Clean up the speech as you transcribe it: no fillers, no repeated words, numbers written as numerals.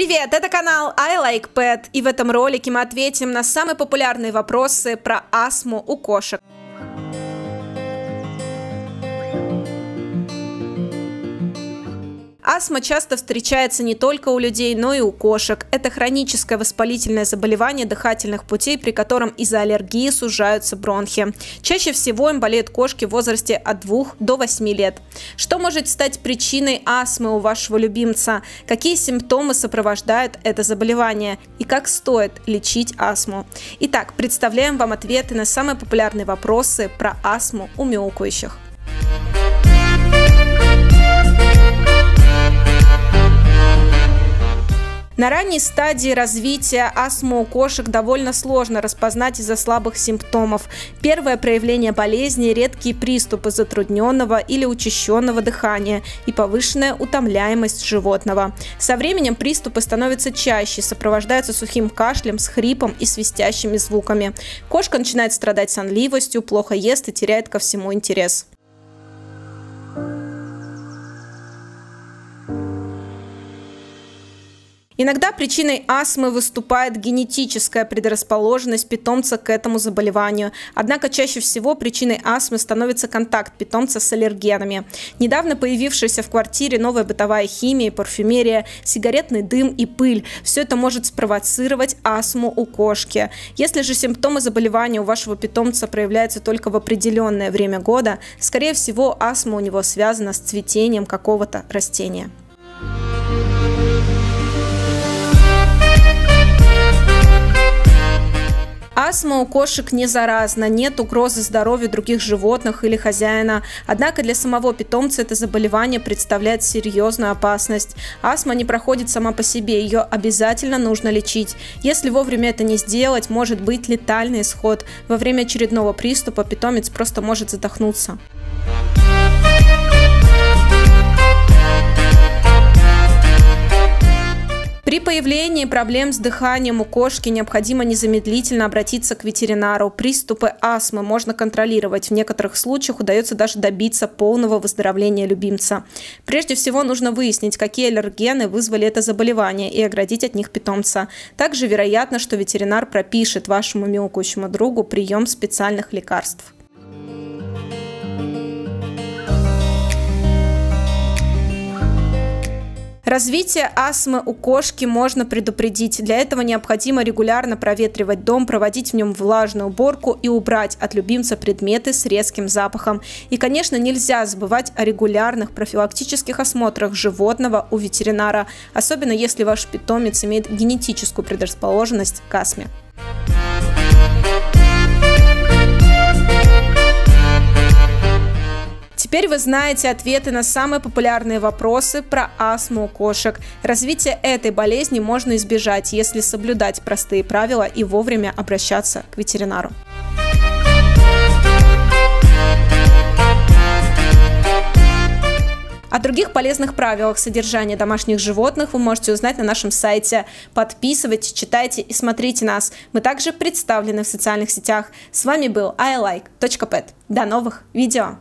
Привет, это канал iLike Pet, и в этом ролике мы ответим на самые популярные вопросы про астму у кошек. Астма часто встречается не только у людей, но и у кошек. Это хроническое воспалительное заболевание дыхательных путей, при котором из-за аллергии сужаются бронхи. Чаще всего им болеют кошки в возрасте от 2 до 8 лет. Что может стать причиной астмы у вашего любимца? Какие симптомы сопровождают это заболевание? И как стоит лечить астму? Итак, представляем вам ответы на самые популярные вопросы про астму у мяукающих. На ранней стадии развития астму у кошек довольно сложно распознать из-за слабых симптомов. Первое проявление болезни – редкие приступы затрудненного или учащенного дыхания и повышенная утомляемость животного. Со временем приступы становятся чаще, сопровождаются сухим кашлем с хрипом и свистящими звуками. Кошка начинает страдать сонливостью, плохо ест и теряет ко всему интерес. Иногда причиной астмы выступает генетическая предрасположенность питомца к этому заболеванию. Однако чаще всего причиной астмы становится контакт питомца с аллергенами. Недавно появившаяся в квартире новая бытовая химия, парфюмерия, сигаретный дым и пыль – все это может спровоцировать астму у кошки. Если же симптомы заболевания у вашего питомца проявляются только в определенное время года, скорее всего, астма у него связана с цветением какого-то растения. Астма у кошек не заразна, нет угрозы здоровью других животных или хозяина. Однако для самого питомца это заболевание представляет серьезную опасность. Астма не проходит сама по себе, ее обязательно нужно лечить. Если вовремя это не сделать, может быть летальный исход. Во время очередного приступа питомец просто может задохнуться. При появлении проблем с дыханием у кошки необходимо незамедлительно обратиться к ветеринару. Приступы астмы можно контролировать. В некоторых случаях удается даже добиться полного выздоровления любимца. Прежде всего нужно выяснить, какие аллергены вызвали это заболевание, и оградить от них питомца. Также вероятно, что ветеринар пропишет вашему мяукающему другу прием специальных лекарств. Развитие астмы у кошки можно предупредить. Для этого необходимо регулярно проветривать дом, проводить в нем влажную уборку и убрать от любимца предметы с резким запахом. И, конечно, нельзя забывать о регулярных профилактических осмотрах животного у ветеринара, особенно если ваш питомец имеет генетическую предрасположенность к астме. Теперь вы знаете ответы на самые популярные вопросы про астму у кошек. Развитие этой болезни можно избежать, если соблюдать простые правила и вовремя обращаться к ветеринару. О других полезных правилах содержания домашних животных вы можете узнать на нашем сайте. Подписывайтесь, читайте и смотрите нас. Мы также представлены в социальных сетях. С вами был iLike Pet. До новых видео!